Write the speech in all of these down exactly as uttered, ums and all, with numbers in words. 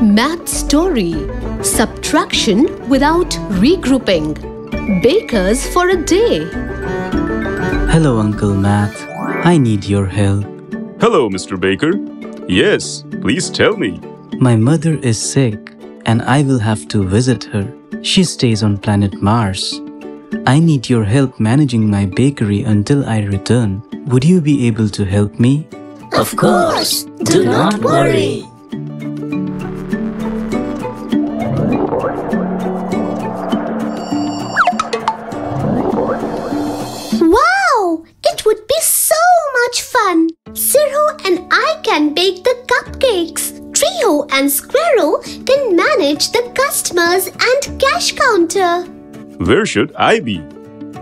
Math story: subtraction without regrouping. Bakers for a day. Hello, Uncle Math. I need your help. Hello, Mister Baker. Yes, please tell me. My mother is sick and I will have to visit her. She stays on planet Mars. I need your help managing my bakery until I return. Would you be able to help me? Of course. Do not worry. Wow! It would be so much fun. Sirha and I can bake the cupcakes. Trio and Squirrel can manage the customers and cash counter. Where should I be?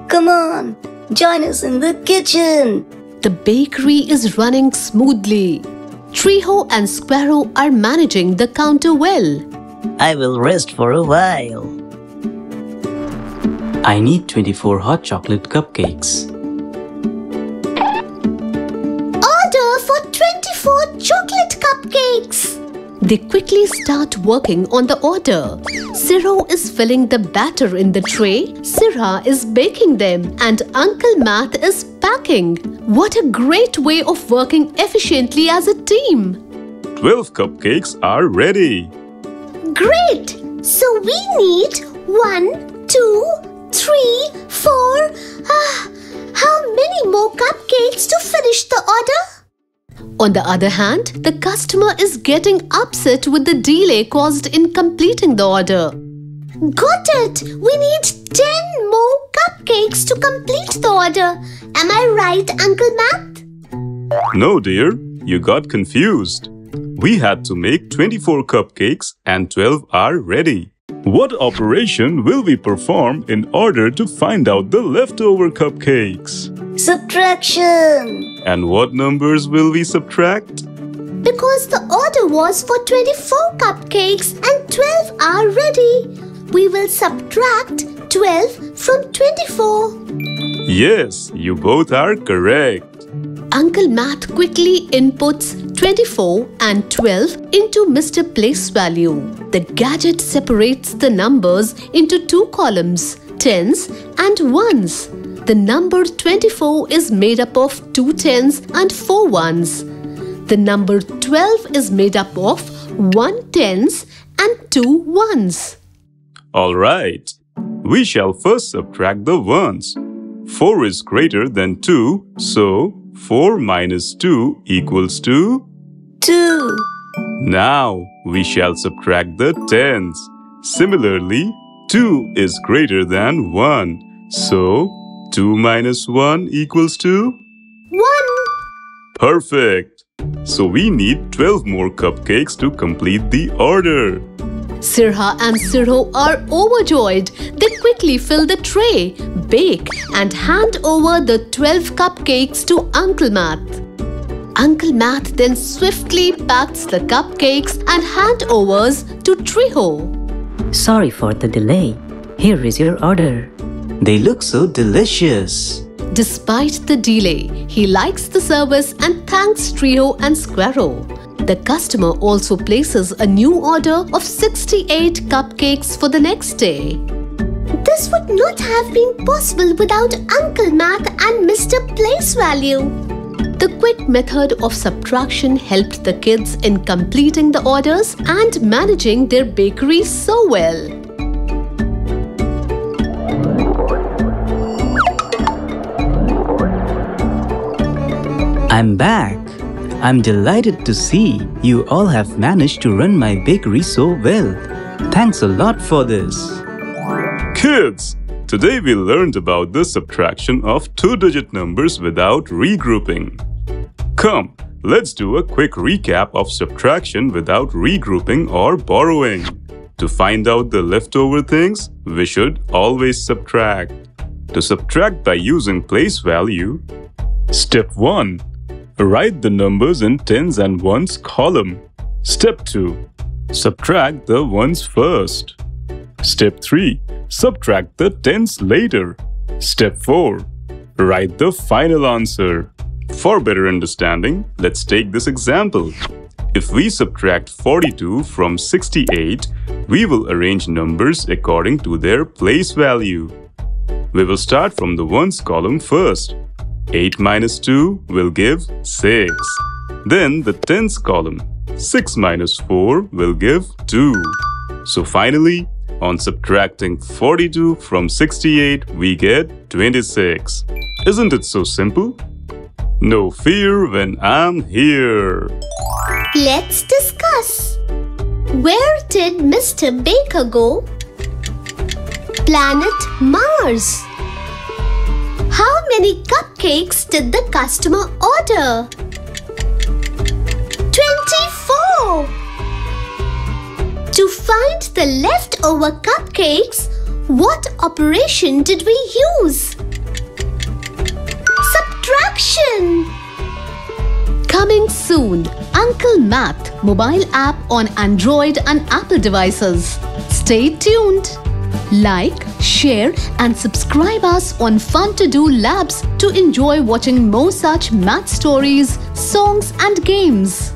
Come on, join us in the kitchen. The bakery is running smoothly. Triho and Sparrow are managing the counter well. I will rest for a while. I need twenty-four hot chocolate cupcakes. Order for twenty-four chocolate cupcakes. They quickly start working on the order. Ziro is filling the batter in the tray, Sirha is baking them, and Uncle Math is packing. What a great way of working efficiently as a team! twelve cupcakes are ready. Great! So we need one, two, three, four. Ah, how many more cupcakes to finish the order? On the other hand, the customer is getting upset with the delay caused in completing the order. Got it! We need ten more cupcakes to complete the order. Am I right, Uncle Math? No, dear. You got confused. We had to make twenty-four cupcakes and twelve are ready. What operation will we perform in order to find out the leftover cupcakes? Subtraction! And what numbers will we subtract? Because the order was for twenty-four cupcakes and twelve are ready, we will subtract twelve from twenty-four. Yes, you both are correct. Uncle Math quickly inputs twenty-four and twelve into Mister Place Value. The gadget separates the numbers into two columns, tens and ones. The number twenty-four is made up of two tens and four ones. The number twelve is made up of one tens and two ones. All right. We shall first subtract the ones. four is greater than two, so four minus two equals to two. Now we shall subtract the tens. Similarly, two is greater than one, so two minus one equals to one. Perfect. So we need twelve more cupcakes to complete the order. Sirha and Sirho are overjoyed. They quickly fill the tray, bake and hand over the twelve cupcakes to Uncle Math. Uncle Math then swiftly packs the cupcakes and handovers to Triho. Sorry for the delay. Here is your order. They look so delicious. Despite the delay, he likes the service and thanks Trio and Squirrel. The customer also places a new order of sixty-eight cupcakes for the next day. This would not have been possible without Uncle Math and Mister Place Value. The quick method of subtraction helped the kids in completing the orders and managing their bakery so well. I'm back. I'm delighted to see you all have managed to run my bakery so well. Thanks a lot for this. Kids, today we learned about the subtraction of two-digit numbers without regrouping. Come, let's do a quick recap of subtraction without regrouping or borrowing. To find out the leftover things, we should always subtract. To subtract by using place value, Step one. Write the numbers in tens and ones column. Step two. Subtract the ones first. Step three. Subtract the tens later. Step four. Write the final answer. For better understanding, let's take this example. If we subtract forty-two from sixty-eight, we will arrange numbers according to their place value. We will start from the ones column first. eight minus two will give six. Then the tens column. six minus four will give two. So finally, on subtracting forty-two from sixty-eight, we get twenty-six. Isn't it so simple? No fear when I'm here. Let's discuss. Where did Mister Baker go? Planet Mars. How many cupcakes did the customer order? twenty-four! To find the leftover cupcakes, what operation did we use? Subtraction! Coming soon, Uncle Math mobile app on Android and Apple devices. Stay tuned! Like, share and subscribe us on Fun to Do Labs to enjoy watching more such math stories, songs and games.